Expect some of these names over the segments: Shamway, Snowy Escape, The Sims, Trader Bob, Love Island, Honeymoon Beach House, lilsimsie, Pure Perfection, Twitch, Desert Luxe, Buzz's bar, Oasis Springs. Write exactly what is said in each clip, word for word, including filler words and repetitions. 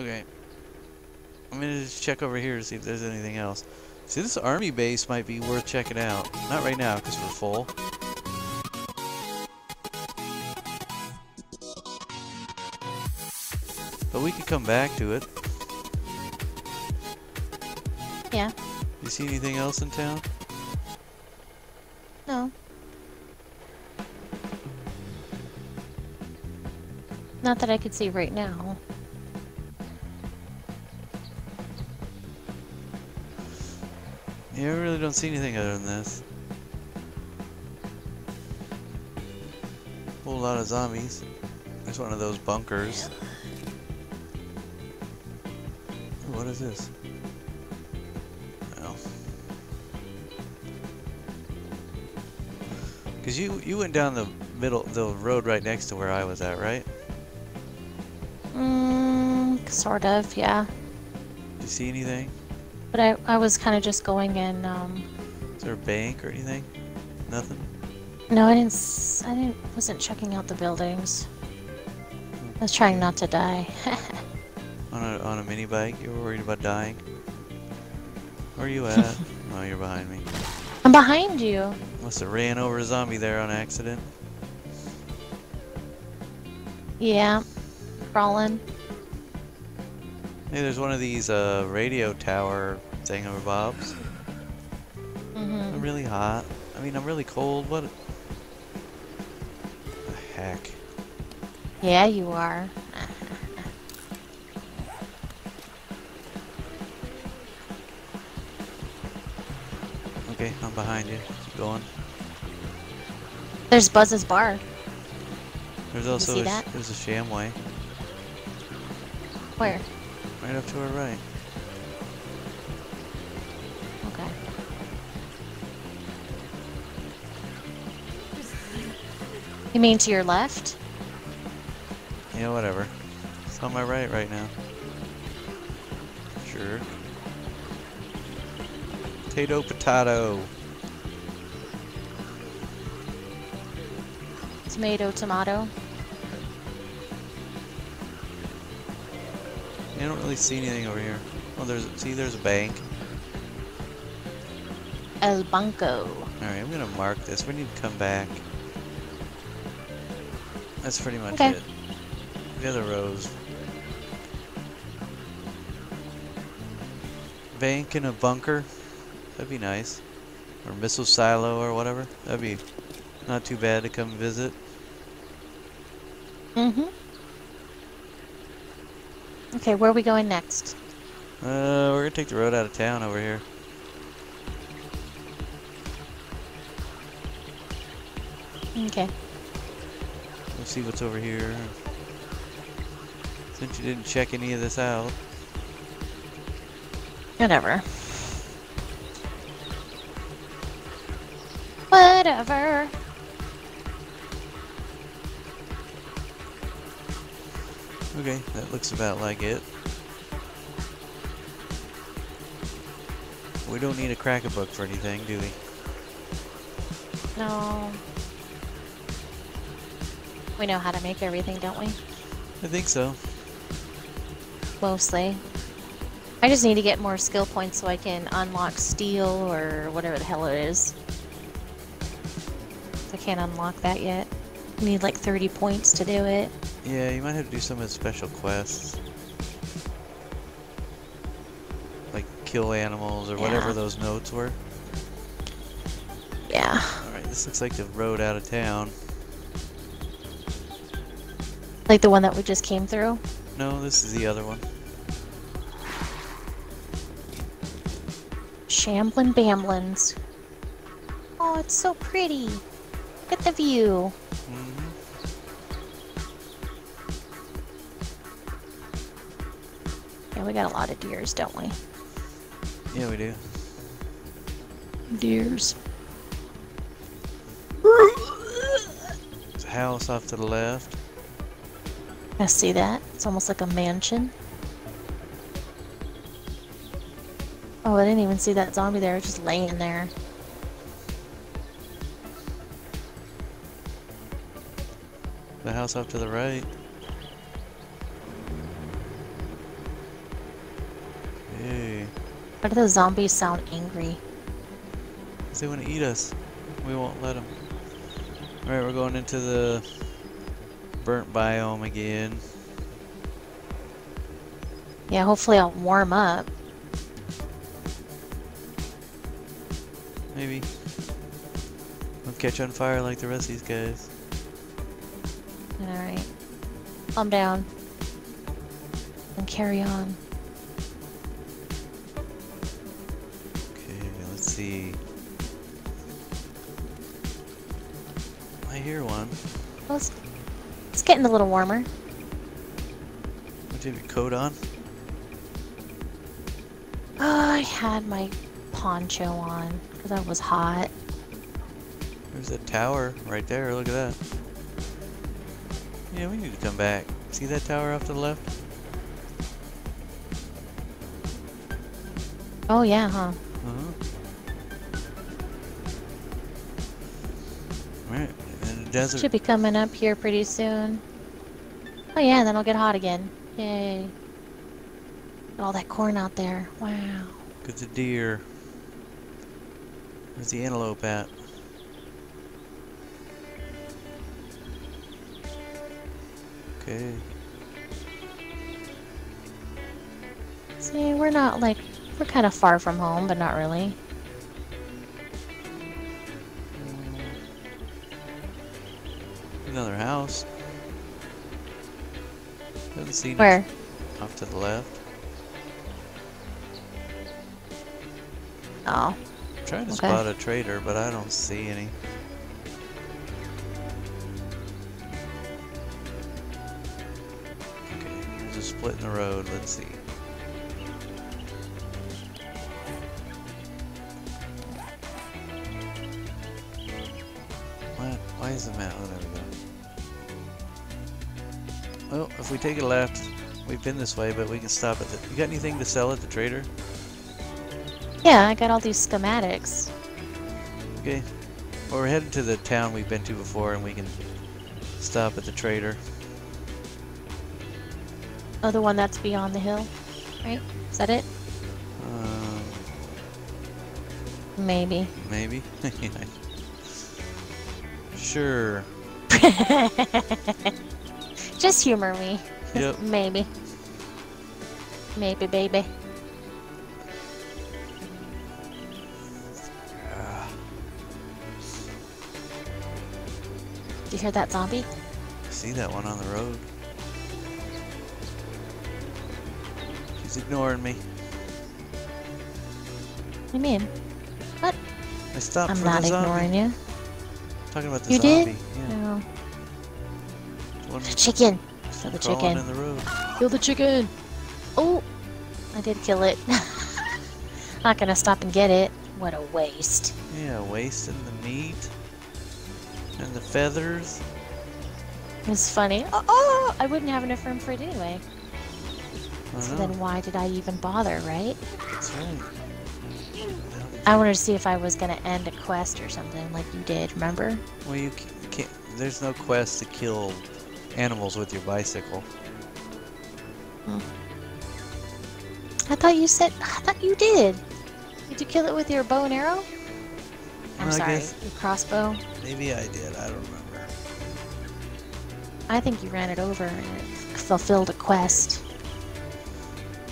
Okay. I'm gonna just check over here to see if there's anything else. See, this army base might be worth checking out. Not right now, because we're full. But we could come back to it. Yeah. You see anything else in town? No. Not that I could see right now. Yeah, I really don't see anything other than this. Whole lot of zombies. There's one of those bunkers. Ooh, what is this? Oh. Cause you you went down the middle the road right next to where I was at, right? Mm, sort of, yeah. Did you see anything? But I, I was kind of just going in, um... Is there a bank or anything? Nothing? No, I didn't... S I didn't, wasn't checking out the buildings. Okay. I was trying not to die. on, a, on a mini bike? You were worried about dying? Where are you at? Oh, you're behind me. I'm behind you! Must have ran over a zombie there on accident. Yeah. Crawling. Hey, there's one of these uh, radio tower thingamabobs. Mm-hmm. I'm really hot. I mean, I'm really cold. What the heck? Yeah, you are. Okay, I'm behind you. Keep going. There's Buzz's bar. There's also a, there's a Shamway. Where? Right up to our right. Okay. You mean to your left? Yeah, whatever. It's on my right right now. Sure. Potato, potato. Tomato, tomato. I don't really see anything over here. Oh, there's see, there's a bank. El Banco. Alright, I'm gonna mark this. We need to come back. That's pretty much okay. It. The other rows. Bank and a bunker. That'd be nice. Or missile silo or whatever. That'd be not too bad to come visit. Mm-hmm. Okay, where are we going next? Uh, we're gonna take the road out of town over here. Okay. Let's see what's over here. Since you didn't check any of this out. Whatever. Whatever. Okay, that looks about like it. We don't need a cracker book for anything, do we? No. We know how to make everything, don't we? I think so. Mostly. I just need to get more skill points so I can unlock steel or whatever the hell it is. I can't unlock that yet. I need like thirty points to do it. Yeah, you might have to do some of the special quests. Like kill animals or yeah. Whatever those notes were. Yeah. Alright, this looks like the road out of town. Like the one that we just came through? No, this is the other one. Shamblin' Bamblins. Oh, it's so pretty. Look at the view. Mm-hmm. We got a lot of deers, don't we? Yeah, we do. Deers. There's a house off to the left. I see that. It's almost like a mansion. Oh, I didn't even see that zombie there. It was just laying there. The house off to the right. But those zombies sound angry. Because they want to eat us. We won't let them. Alright, we're going into the burnt biome again. Yeah, hopefully I'll warm up. Maybe. I'll catch on fire like the rest of these guys. Alright. Calm down. And carry on. Okay, let's see. I hear one. Well, it's, it's getting a little warmer. Did you have your coat on? Oh, I had my poncho on because I was hot. There's a tower right there. Look at that. Yeah, we need to come back. See that tower off to the left? Oh yeah, huh? Uh-huh. Alright, in the desert. Should be coming up here pretty soon. Oh yeah, then I'll get hot again. Yay. Got all that corn out there. Wow. Look at the deer. Where's the antelope at? Okay. See, we're not like... We're kind of far from home, but not really. Another house. Doesn't seem where? Off to the left. Oh. I'm trying to okay. spot a trader, but I don't see any. Okay, there's a split in the road. Let's see. Why is the map? Oh, there we go. Well, if we take a left, we've been this way, but we can stop at the... You got anything to sell at the trader? Yeah, I got all these schematics. Okay. Well, we're heading to the town we've been to before, and we can stop at the trader. Oh, the one that's beyond the hill, right? Is that it? Um... Maybe. Maybe? Yeah. Sure. Just humor me. Yep. Maybe. Maybe, baby. Uh. Did you hear that zombie? I see that one on the road. She's ignoring me. What do you mean? What? I stopped I'm for not the zombie. ignoring you. Talking about the you zombie. Did? Yeah. No. One the chicken. Kill the chicken. In the road. Kill the chicken. Oh, I did kill it. Not gonna stop and get it. What a waste. Yeah, wasting the meat and the feathers. It's funny. Oh, oh, I wouldn't have enough room for it anyway. I so know. Then why did I even bother, right? That's right. I wanted to see if I was going to end a quest or something like you did, remember? Well, you can't... There's no quest to kill animals with your bicycle. Hmm. I thought you said... I thought you did! Did you kill it with your bow and arrow? I'm well, sorry, your crossbow? Maybe I did, I don't remember. I think you ran it over and it fulfilled a quest.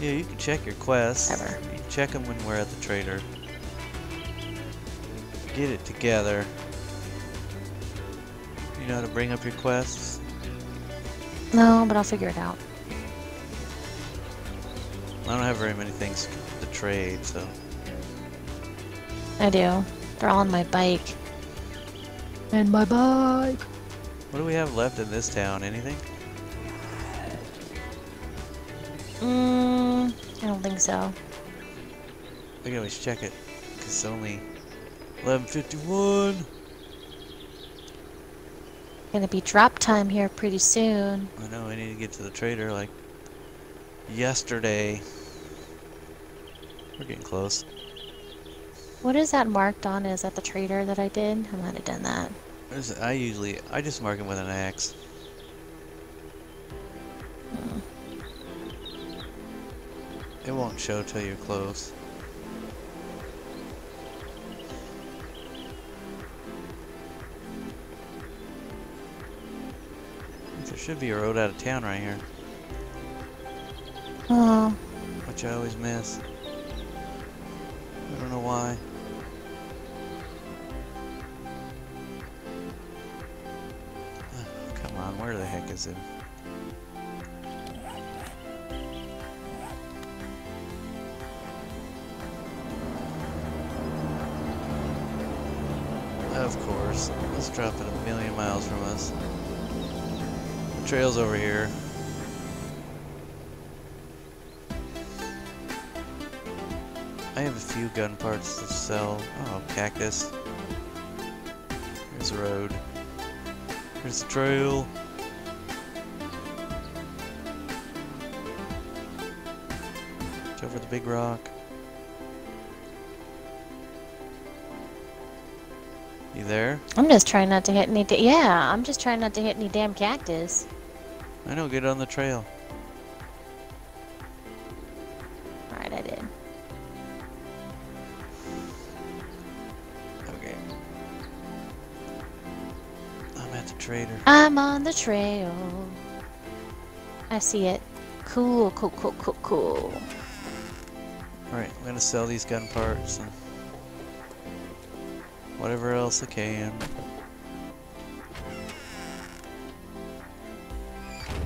Yeah, you can check your quests. Never. You can check them when we're at the trader. Get it together. You know how to bring up your quests? No, but I'll figure it out. I don't have very many things to trade, so... I do. They're all on my bike. And my bike! What do we have left in this town? Anything? Mmm... I don't think so. I can always check it, because it's only... eleven fifty-one. Gonna be drop time here pretty soon. I know, I need to get to the trader like yesterday. We're getting close. What is that marked on? Is that the trader that I did? I might have done that. There's, I usually, I just mark him with an axe. Hmm. It won't show till you're close. Should be a road out of town right here. Oh. Which I always miss. I don't know why. Oh, come on, where the heck is it? Of course. Let's drop it a million miles from us. The trail's over here. I have a few gun parts to sell. Oh, cactus. Here's the road. Here's the trail. It's over the big rock. You there? I'm just trying not to hit any. Yeah, I'm just trying not to hit any damn cactus. I know. Get on the trail. All right, I did. Trader. I'm on the trail. I see it. Cool, cool, cool, cool, cool. Alright, I'm gonna sell these gun parts and whatever else I can.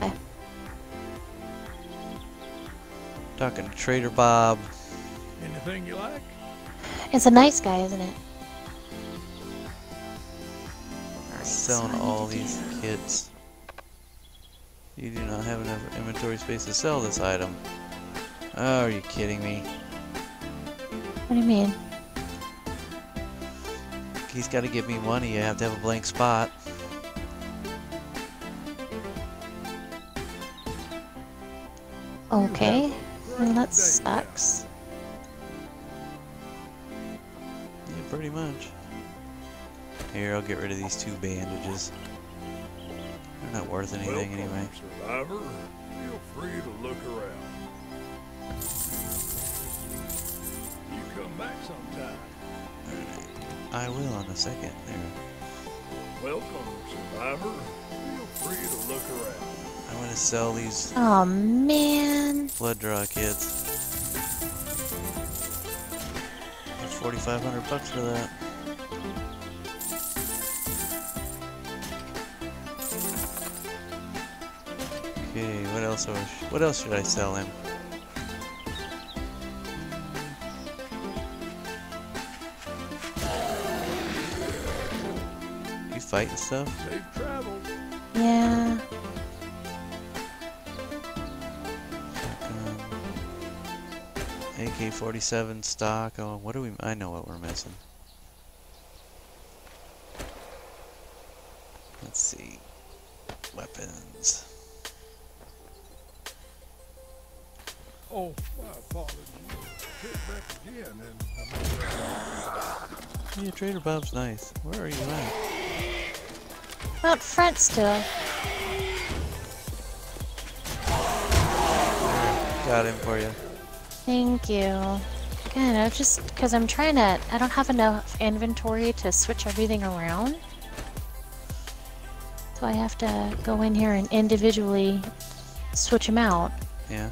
Okay. Talking to Trader Bob. Anything you like? It's a nice guy, isn't it? Selling all these kits. You do not have enough inventory space to sell this item. Oh, are you kidding me? What do you mean? He's got to give me money. I have to have a blank spot. Okay, well, that sucks. Yeah, pretty much. Here, I'll get rid of these two bandages. They're not worth anything anyway. Survivor, feel free to look around. You come back sometime. Alright. I will in a second. There. Welcome, survivor. Feel free to look around. I'm gonna sell these. Oh man. Blood draw kits. There's forty-five hundred bucks for that. Okay, what else? What else should I sell him? You fighting stuff? Yeah. A K forty-seven stock. Oh, what do we? I know what we're missing. Let's see. Weapons. Oh, my apologies. Get back again and... Yeah, Trader Bob's nice. Where are you at? Out front still. Got him for you. Thank you. God, I just... Because I'm trying to... I don't have enough inventory to switch everything around. So I have to go in here and individually switch them out. Yeah.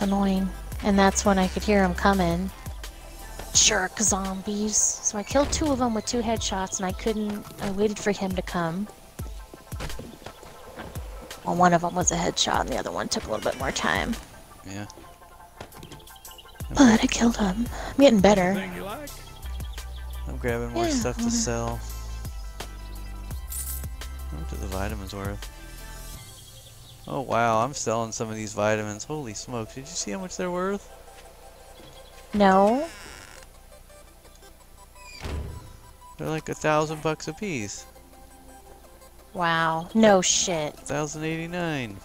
Annoying, and that's when I could hear him coming. Jerk zombies. So I killed two of them with two headshots, and I couldn't. I waited for him to come. Well, one of them was a headshot, and the other one took a little bit more time. Yeah. But I killed him. I'm getting better. I'm grabbing more yeah, stuff to sell. How much are the vitamins worth? Oh wow, I'm selling some of these vitamins. Holy smokes, did you see how much they're worth? No. They're like a thousand bucks a piece. Wow, no shit. one thousand eighty-nine.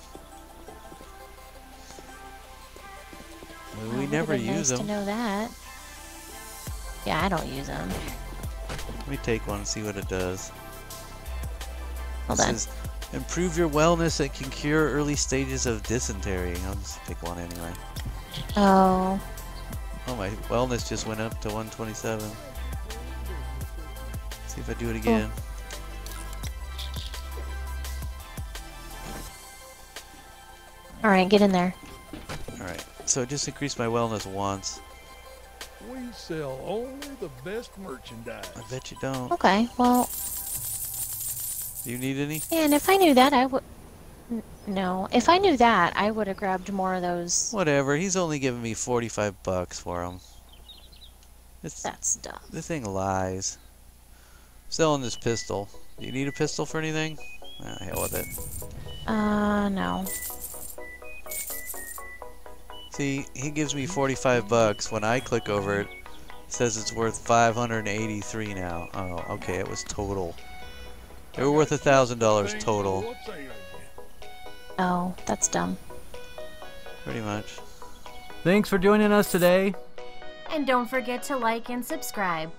Well, well, we never use nice them. To know that. Yeah, I don't use them. Let me take one and see what it does. Hold on. Improve your wellness and can cure early stages of dysentery. I'll just pick one anyway. Oh. Oh, my wellness just went up to one twenty-seven. See if I do it again. Oh. Alright, get in there. Alright, so it just increased my wellness once. We sell only the best merchandise. I bet you don't. Okay, well... Do you need any? And if I knew that, I would... No, if I knew that, I would have grabbed more of those. Whatever, he's only giving me forty-five bucks for them. It's, That's dumb. The thing lies. Selling this pistol. Do you need a pistol for anything? Ah, hell with it. Uh, no. See, he gives me forty-five bucks. When I click over it, it says it's worth five hundred eighty-three now. Oh, okay, it was total. They were worth a thousand dollars total. Oh, that's dumb. Pretty much. Thanks for joining us today. And don't forget to like and subscribe.